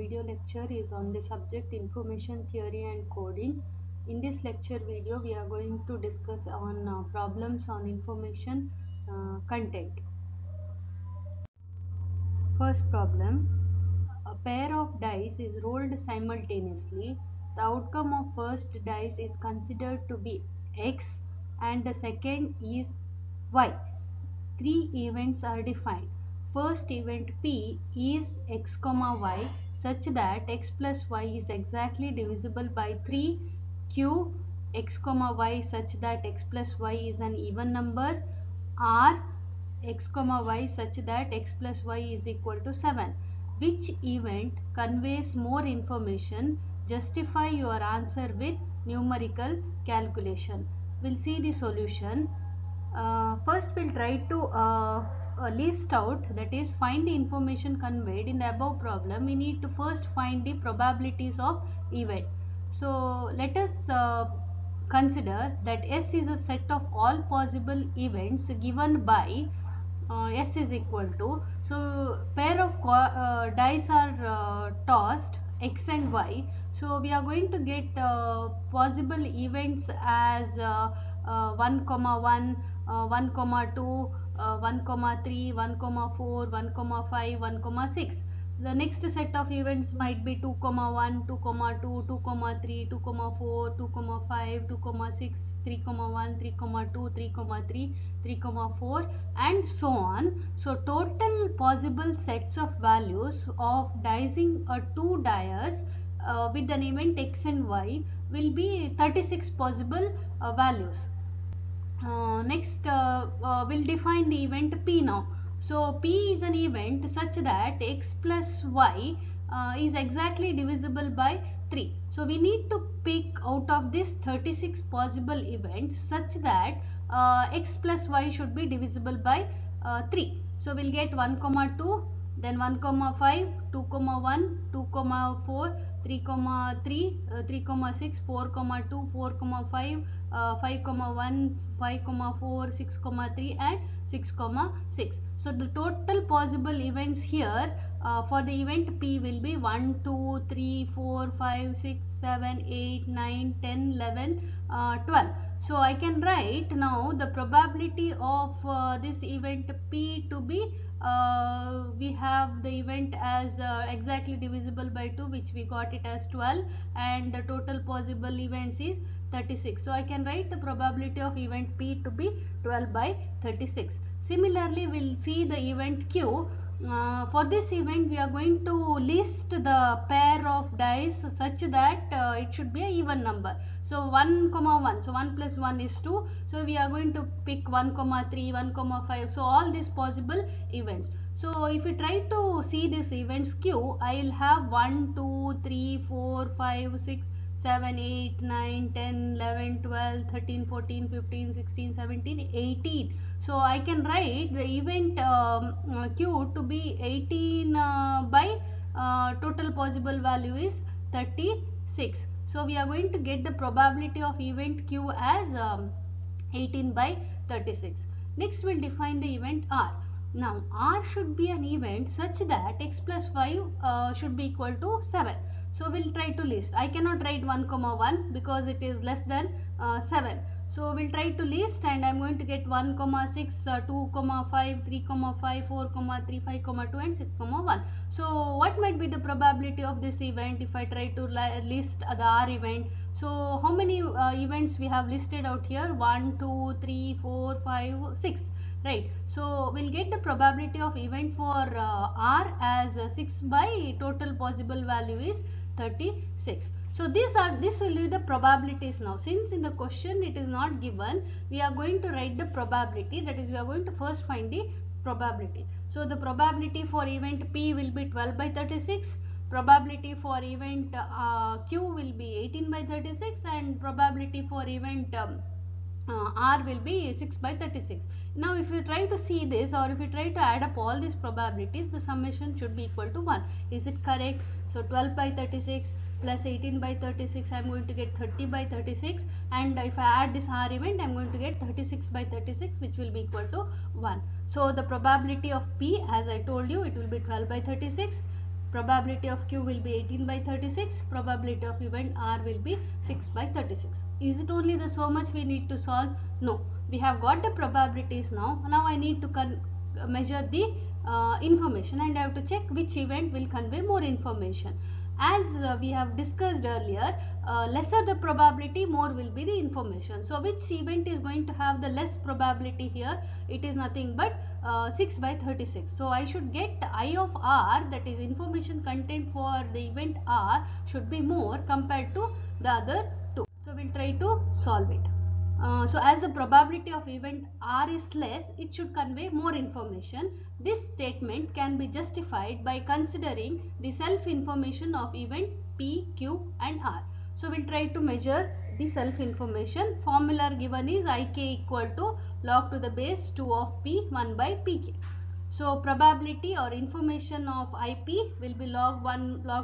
Video lecture is on the subject information theory and coding. In this lecture video we are going to discuss on problems on information content. First problem: a pair of dice is rolled simultaneously. The outcome of first dice is considered to be X and the second is Y. Three events are defined. First event P is x, y such that x plus y is exactly divisible by 3. Q x, y such that x plus y is an even number. R x, y such that x plus y is equal to 7. Which event conveys more information? Justify your answer with numerical calculation. We'll see the solution. First we'll try to list out, that is find the information conveyed in the above problem. We need to first find the probabilities of event. So let us consider that S is a set of all possible events given by S is equal to. So pair of dice are tossed, X and Y. So we are going to get possible events as 1, 1, 1, 2, 1, 3, 1, 4, 1, 5, 1, 6. The next set of events might be 2, 1, 2, 2, 2, 3, 2, 4, 2, 5, 2, 6, 3, 1, 3, 2, 3, 3, 3, 4, and so on. So total possible sets of values of dicing a two dice with an event X and Y will be 36 possible values. Next we'll define the event P now. So P is an event such that X plus Y is exactly divisible by 3. So we need to pick out of this 36 possible events such that X plus Y should be divisible by 3. So we'll get 1, 2, then 1, 5, 2, 1, 2, 4, 3, 3, 6, 4, 2, 4, 5, 5, 1, 5, 4, 6, 3, and 6, 6. So the total possible events here for the event P will be 1, 2, 3, 4, 5, 6, 7, 8, 9, 10, 11, 12. So I can write now the probability of this event P to be, we have the event as exactly divisible by 2, which we got it as 12, and the total possible events is 36. So I can write the probability of event P to be 12 by 36. Similarly, we'll see the event Q. For this event we are going to list the pair of dice such that it should be an even number. So 1, 1, so 1 plus 1 is 2. So we are going to pick 1, 3, 1, 5, so all these possible events. So if you try to see this events Q, I will have 1, 2, 3, 4, 5, 6, 7, 8, 9, 10, 11, 12, 13, 14, 15, 16, 17, 18. So I can write the event Q to be 18 by total possible value is 36. So we are going to get the probability of event Q as 18 by 36. Next we'll define the event R. Now R should be an event such that X plus Y should be equal to 7. So we'll try to list. I cannot write 1, 1 because it is less than 7. So we'll try to list, and I'm going to get 1, 6, 2, 5, 3, 5, 4, 3, 5, 2, and 6, 1. So what might be the probability of this event if I try to list the R event? So how many events we have listed out here? 1, 2, 3, 4, 5, 6. Right, so we'll get the probability of event for R as 6 by total possible value is 36. So this will be the probabilities now. Since in the question it is not given, we are going to write the probability, that is we are going to first find the probability. So the probability for event P will be 12 by 36. Probability for event Q will be 18 by 36, and probability for event R will be 6 by 36. Now if you try to see this, or if you try to add up all these probabilities, the summation should be equal to 1. Is it correct? So 12 by 36, plus 18 by 36, I am going to get 30 by 36, and if I add this R event, I am going to get 36 by 36, which will be equal to 1. So the probability of P, as I told you, it will be 12 by 36. Probability of Q will be 18 by 36. Probability of event R will be 6 by 36. Is it only the so much we need to solve? No. We have got the probabilities now. Now I need to measure the information, and I have to check which event will convey more information. As we have discussed earlier, lesser the probability, more will be the information. So which event is going to have the less probability here? It is nothing but 6 by 36. So I should get I of R, that is information content for the event R, should be more compared to the other two. So we will try to solve it. So as the probability of event R is less, it should convey more information. This statement can be justified by considering the self-information of event P, Q and R. So we'll try to measure the self-information. Formula given is Ik equal to log to the base 2 of P 1 by Pk. So probability or information of IP will be log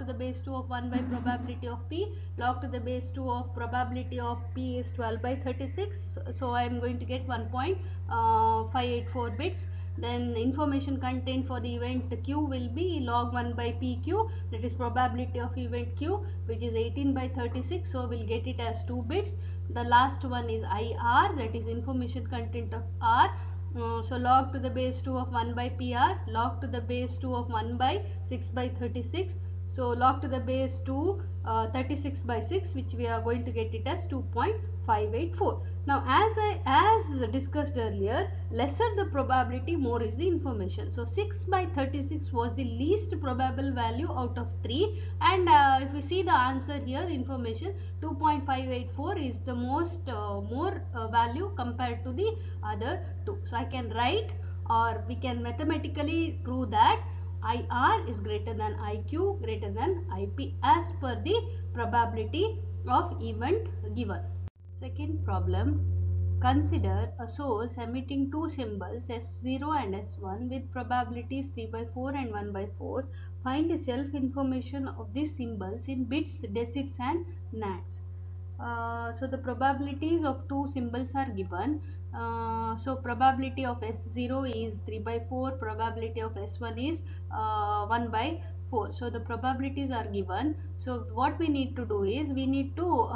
to the base 2 of 1 by probability of P. Log to the base 2 of probability of P is 12 by 36. So I am going to get 1.584 bits. Then information content for the event Q will be log 1 by PQ. That is probability of event Q, which is 18 by 36. So we'll get it as 2 bits. The last one is IR, that is information content of R. So log to the base 2 of 1 by PR, log to the base 2 of 1 by 6 by 36. So log to the base 2 36 by 6, which we are going to get it as 2.584. Now as discussed earlier, lesser the probability, more is the information. So 6 by 36 was the least probable value out of 3, and if you see the answer here, information 2.584 is the most more value compared to the other two. So I can write, or we can mathematically prove that IR is greater than IQ greater than IP as per the probability of event given. Second problem, consider a source emitting two symbols S0 and S1 with probabilities 3 by 4 and 1 by 4. Find the self-information of these symbols in bits, decics and nats. So the probabilities of two symbols are given. So probability of S0 is 3 by 4, probability of S1 is 1 by 4. So the probabilities are given. So what we need to do is we need to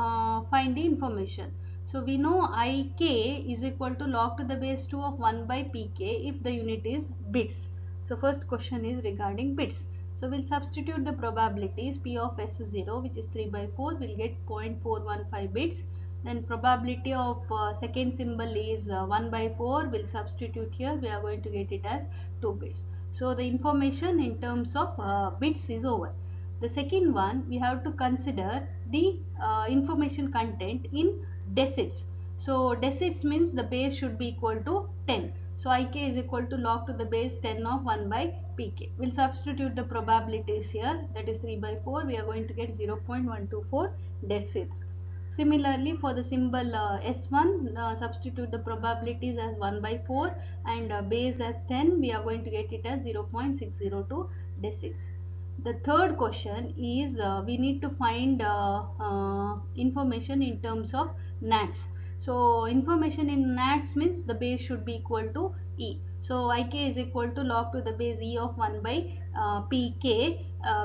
find the information. So we know Ik is equal to log to the base 2 of 1 by Pk if the unit is bits. So first question is regarding bits. So we'll substitute the probabilities. P of S0, which is 3 by 4, we'll get 0.415 bits. Then probability of second symbol is 1 by 4, we'll substitute here, we are going to get it as 2 bits. So the information in terms of bits is over. The second one, we have to consider the information content in decics. So decics means the base should be equal to 10. So Ik is equal to log to the base 10 of 1 by Pk. We'll substitute the probabilities here, that is 3 by 4, we are going to get 0.124 decics. Similarly, for the symbol S1, substitute the probabilities as 1 by 4 and base as 10. We are going to get it as 0.602 decics. The third question is we need to find information in terms of nats. So information in nats means the base should be equal to E. So Ik is equal to log to the base E of 1 by Pk.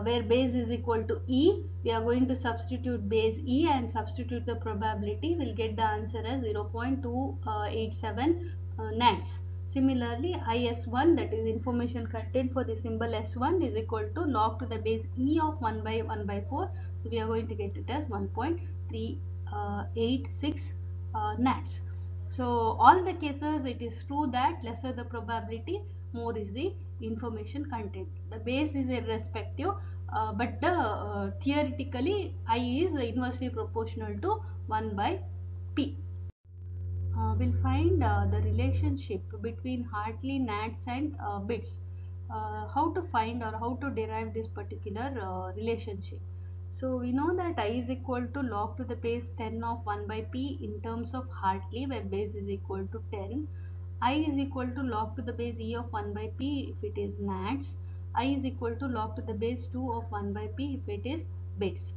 Where base is equal to E, we are going to substitute base E and substitute the probability. We'll get the answer as 0.287 nats. Similarly, IS1, that is information content for the symbol S1, is equal to log to the base E of 1 by 4. So we are going to get it as 1.386 nats. So all the cases, it is true that lesser the probability, more is the information content. The base is irrespective, but the theoretically I is inversely proportional to 1 by P. We'll find the relationship between Hartley, nats and bits. How to find or how to derive this particular relationship? So we know that I is equal to log to the base 10 of 1 by P in terms of Hartley, where base is equal to 10. I is equal to log to the base E of 1 by P if it is nats. I is equal to log to the base 2 of 1 by P if it is bits.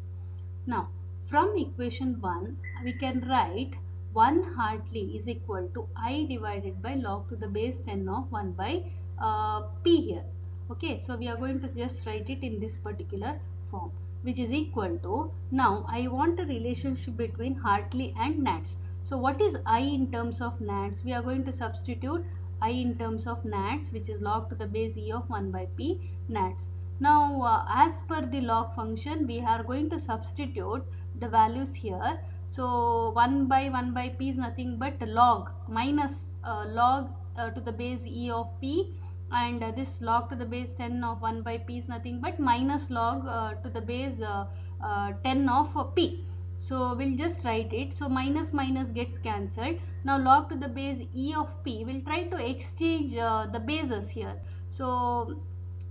Now, from equation 1, we can write 1 Hartley is equal to I divided by log to the base 10 of 1 by P here. Okay, so we are going to just write it in this particular form, which is equal to, now I want a relationship between Hartley and nats. So what is I in terms of nats? We are going to substitute I in terms of nats, which is log to the base e of 1 by p nats. Now as per the log function, we are going to substitute the values here. So 1 by p is nothing but log minus log to the base e of p, and this log to the base 10 of 1 by p is nothing but minus log to the base 10 of p. So we'll just write it. So minus minus gets cancelled. Now log to the base e of p, we'll try to exchange the bases here. So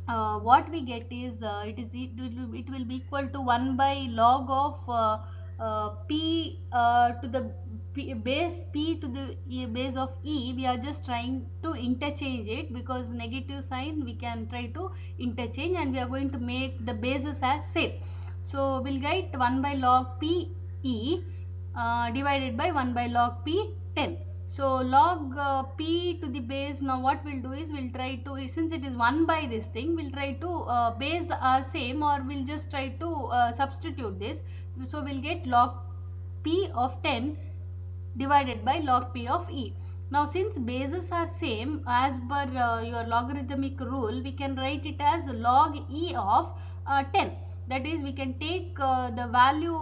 what we get is it will be equal to 1 by log of p to the base p to the base of e. We are just trying to interchange it because negative sign we can try to interchange, and we are going to make the bases as same. So we'll get 1 by log p e divided by 1 by log p 10. So log p to the base, now what we'll do is we'll try to, since it is 1 by this thing, we'll try to base are same, or we'll just try to substitute this. So we'll get log p of 10 divided by log p of e. Now since bases are same, as per your logarithmic rule, we can write it as log e of 10. That is, we can take the value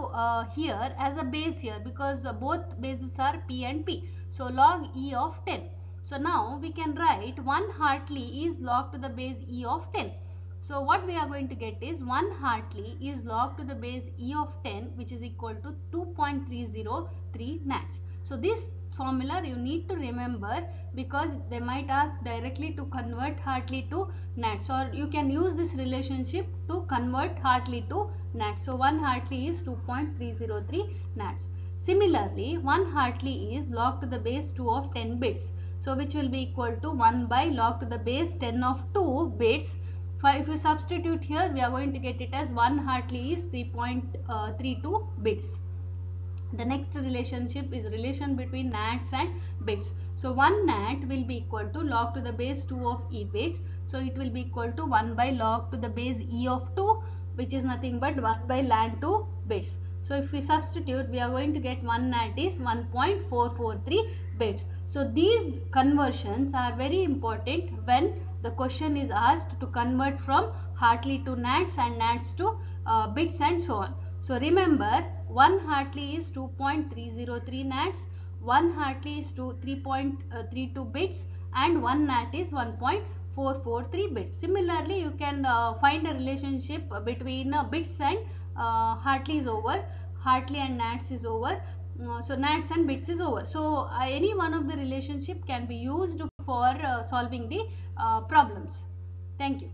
here as a base here, because both bases are p and p. So log e of 10. So now we can write 1 Hartley is log to the base e of 10. So what we are going to get is 1 Hartley is log to the base e of 10, which is equal to 2.303 nats. So this formula you need to remember, because they might ask directly to convert Hartley to nats, or you can use this relationship to convert Hartley to nats. So 1 Hartley is 2.303 nats. Similarly, 1 Hartley is log to the base 2 of 10 bits. So which will be equal to 1 by log to the base 10 of 2 bits. If you substitute here, we are going to get it as 1 Hartley is 3.32 bits. The next relationship is relation between nats and bits. So 1 nat will be equal to log to the base 2 of e bits. So it will be equal to 1 by log to the base e of 2, which is nothing but 1 by ln 2 bits. So if we substitute, we are going to get 1 nat is 1.443 bits. So these conversions are very important when the question is asked to convert from Hartley to nats and nats to bits and so on. So remember, 1 Hartley is 2.303 nats, 1 Hartley is 3.32 bits, and 1 nat is 1.443 bits. Similarly, you can find a relationship between bits and Hartley is over, Hartley and nats is over, so nats and bits is over. So any one of the relationship can be used for solving the problems. Thank you.